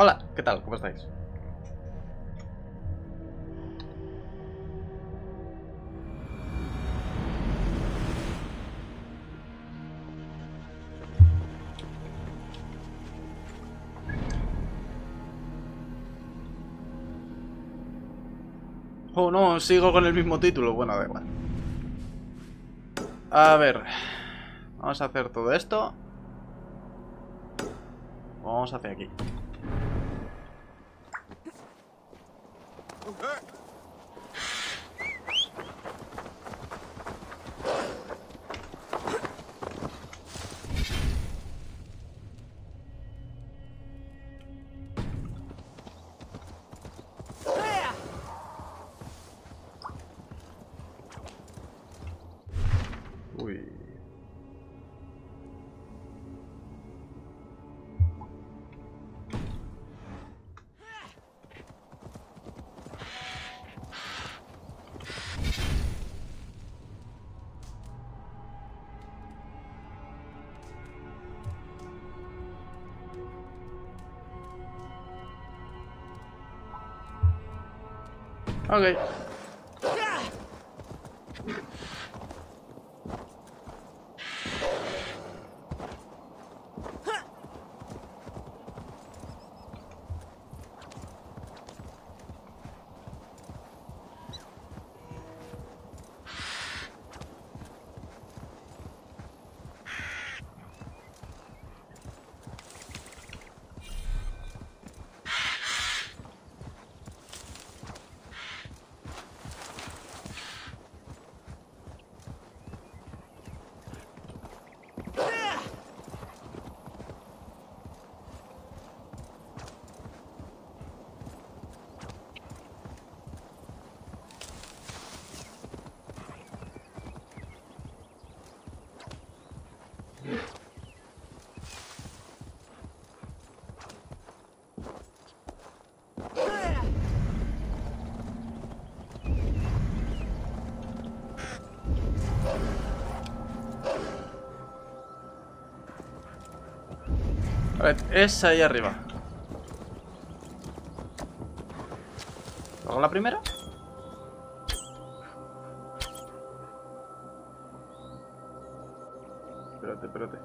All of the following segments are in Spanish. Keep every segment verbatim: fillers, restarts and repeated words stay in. Hola, ¿qué tal? ¿Cómo estáis? Oh, no, sigo con el mismo título. Bueno, da igual. A ver. Vamos a hacer todo esto. Vamos hacia aquí. Okay. A ver, es ahí arriba. ¿Hago la primera? Espérate, espérate.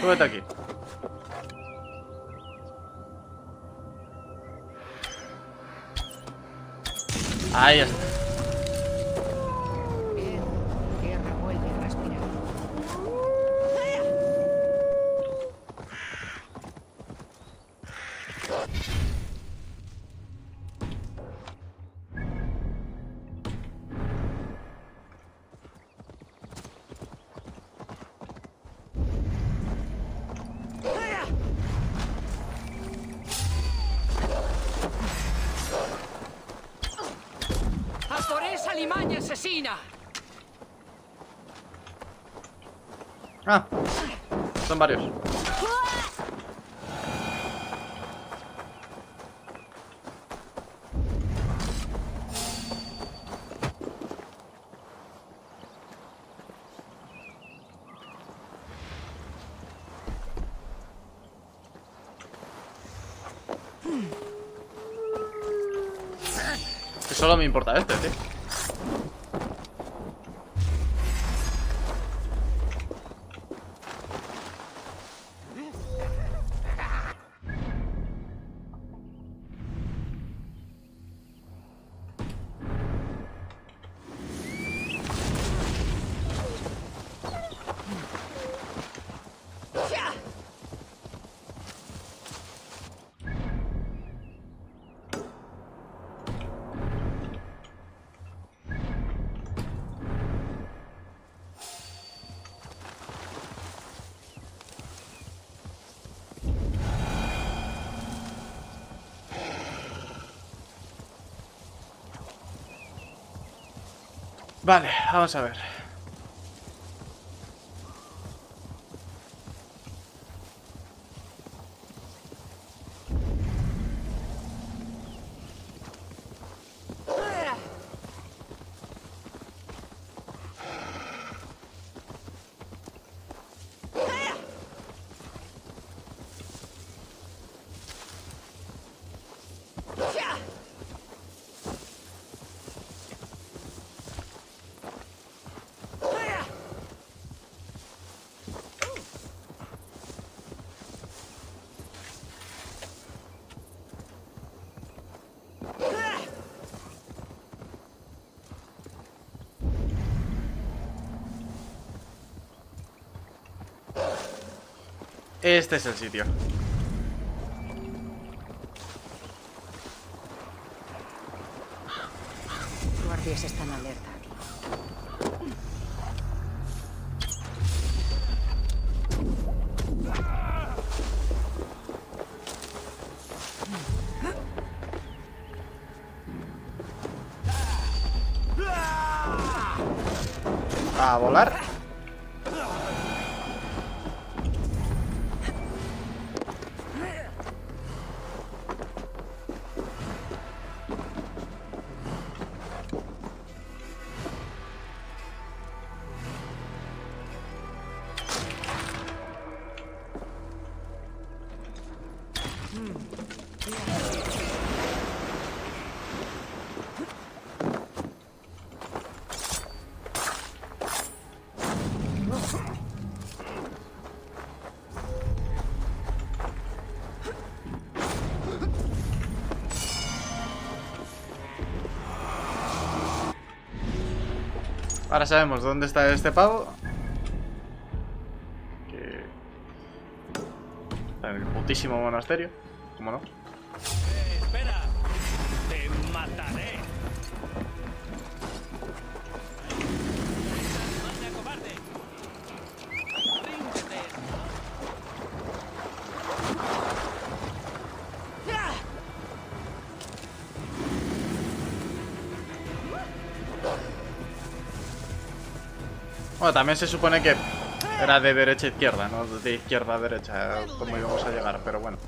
Súbete aquí. Ahí está. ¡Alimaña asesina! Ah, son varios. Que solo me importa este, tío. Vale, vamos a ver. Este es el sitio. Guardias están alerta. A volar. Ahora sabemos dónde está este pavo. Que... está en el putísimo monasterio. ¿Cómo no? Eh, espera. Te mataré. Manda, cobarde. Ríndete. Bueno, también se supone que era de derecha a izquierda, no de izquierda a derecha, como íbamos a llegar, pero bueno.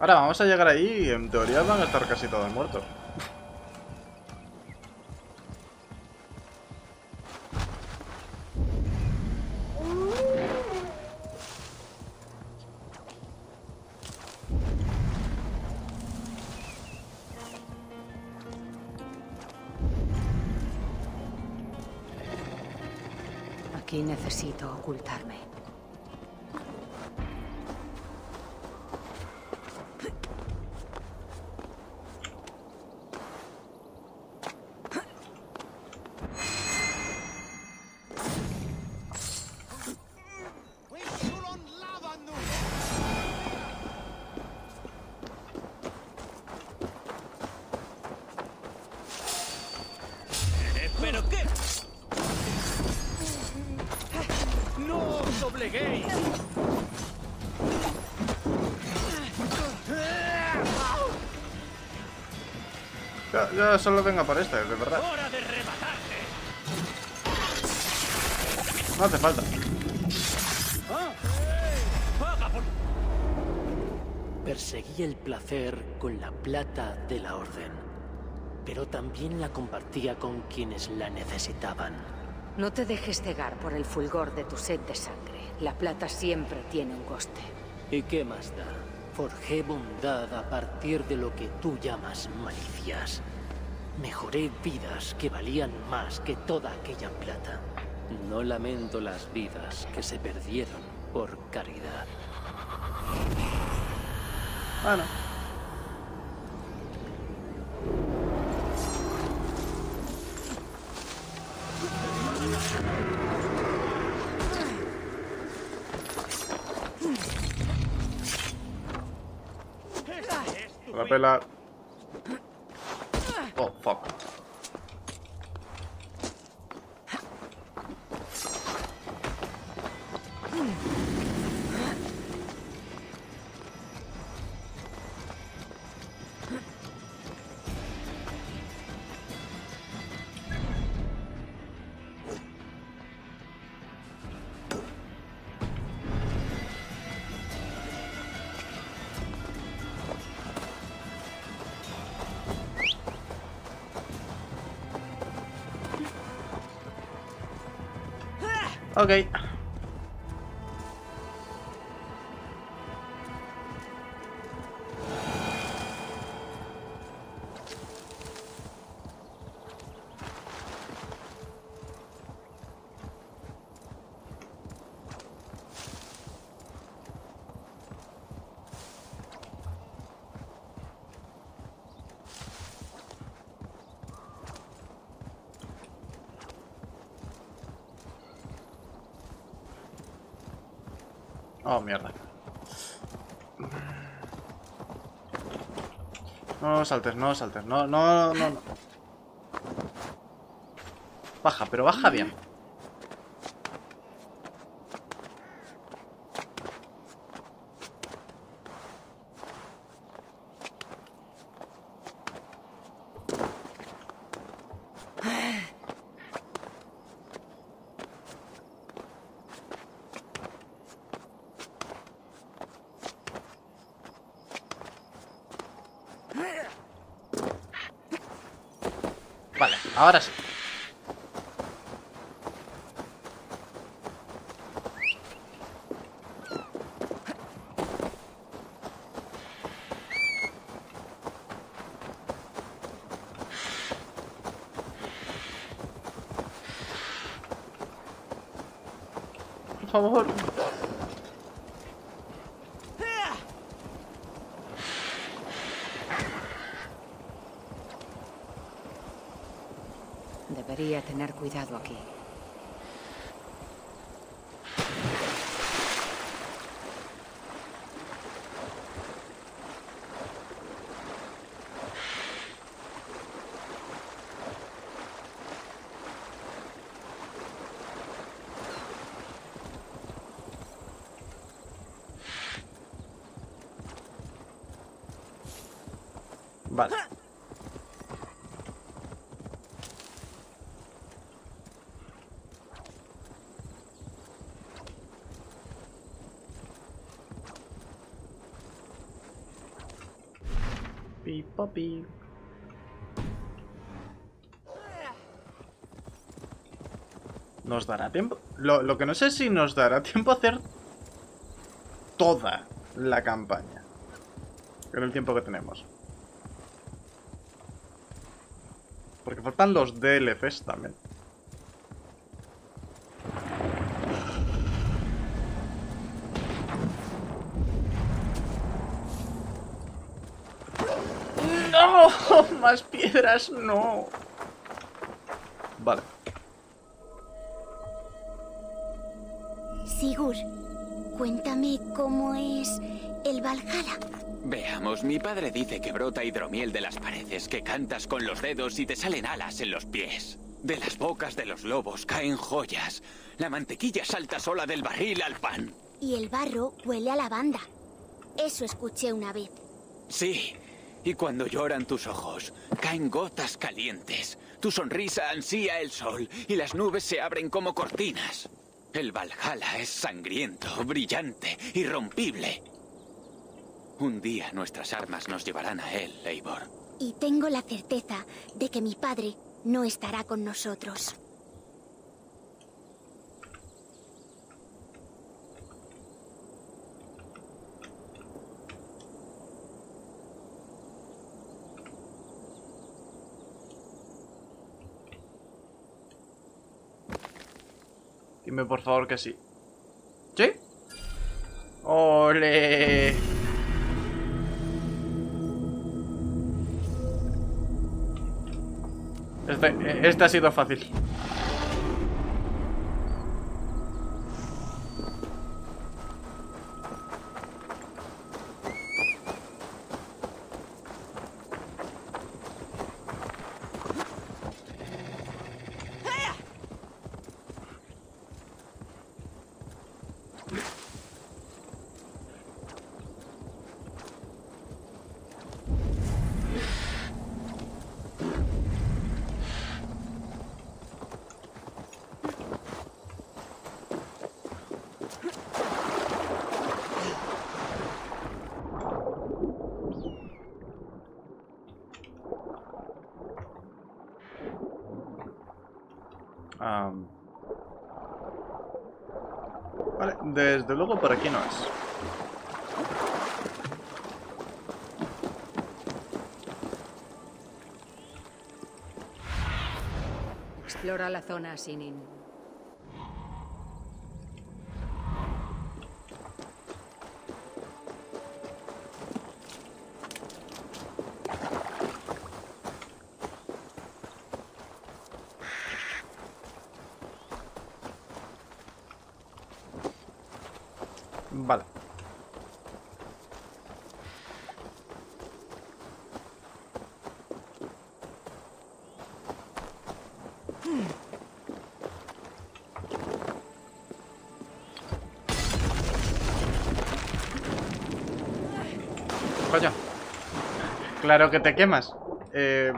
Ahora vamos a llegar ahí y en teoría van a estar casi todos muertos. Aquí necesito ocultarme. Yo, yo solo vengo por esta, de verdad. No hace falta. Perseguí el placer con la plata de la orden, pero también la compartía con quienes la necesitaban. No te dejes cegar por el fulgor de tu sed de sangre. La plata siempre tiene un coste. ¿Y qué más da? Forjé bondad a partir de lo que tú llamas malicias. Mejoré vidas que valían más que toda aquella plata. No lamento las vidas que se perdieron por caridad. Bueno. Pela. Oh, fuck. Ok. Oh, mierda. No saltes, no saltes. No, no, no, no. Baja, pero baja bien. Vale, ahora sí. Por favor. Debería tener cuidado aquí. Vale. Poppy. Nos dará tiempo. Lo, lo que no sé es si nos dará tiempo a hacer toda la campaña con el tiempo que tenemos, porque faltan los D L Cs también. Más piedras, no. Vale. Sigurd, cuéntame cómo es el Valhalla. Veamos, mi padre dice que brota hidromiel de las paredes, que cantas con los dedos y te salen alas en los pies. De las bocas de los lobos caen joyas. La mantequilla salta sola del barril al pan. Y el barro huele a lavanda. Eso escuché una vez. Sí. Y cuando lloran tus ojos, caen gotas calientes. Tu sonrisa ansía el sol y las nubes se abren como cortinas. El Valhalla es sangriento, brillante, irrompible. Un día nuestras armas nos llevarán a él, Eivor. Y tengo la certeza de que mi padre no estará con nosotros. Dime por favor que sí. ¿Sí? ¡Ole! Este, este ha sido fácil. Um. Vale, desde luego por aquí no es. Explora la zona, Sinin. Vale. Coño. Claro que te quemas. Eh...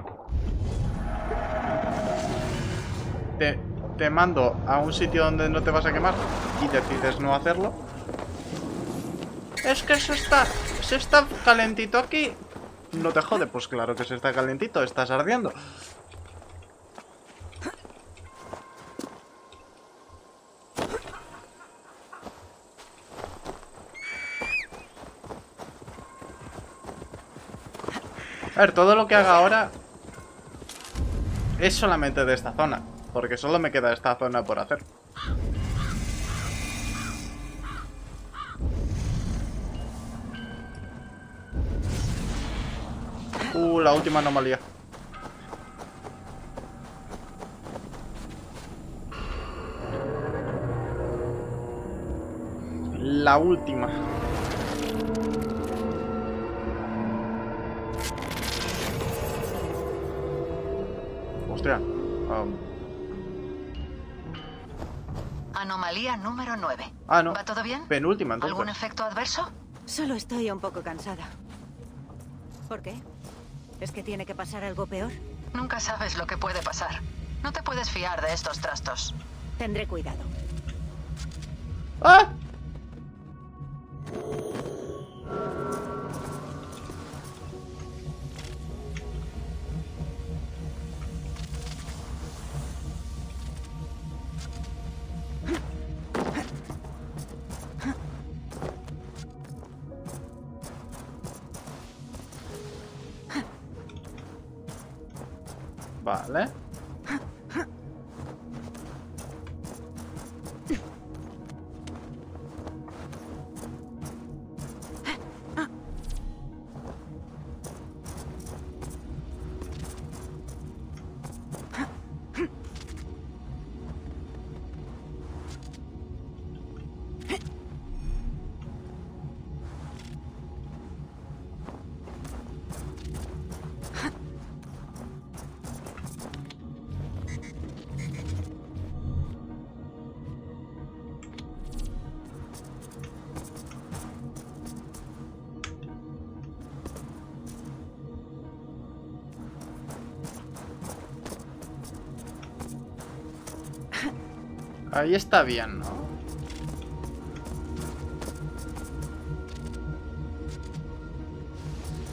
Te, te mando a un sitio donde no te vas a quemar y decides no hacerlo. Es que se está, se está calentito aquí. No te jode, pues claro que se está calentito, estás ardiendo. A ver, todo lo que haga ahora es solamente de esta zona, porque solo me queda esta zona por hacer. Uh, la última anomalía. La última. Hostia. Um. Anomalía número nueve. Ah, no. ¿Va todo bien? Penúltima, entonces. ¿Algún efecto adverso? Solo estoy un poco cansada. ¿Por qué? ¿Es que tiene que pasar algo peor? Nunca sabes lo que puede pasar. No te puedes fiar de estos trastos. Tendré cuidado. ¡Ah! Vale. Ahí está bien, ¿no?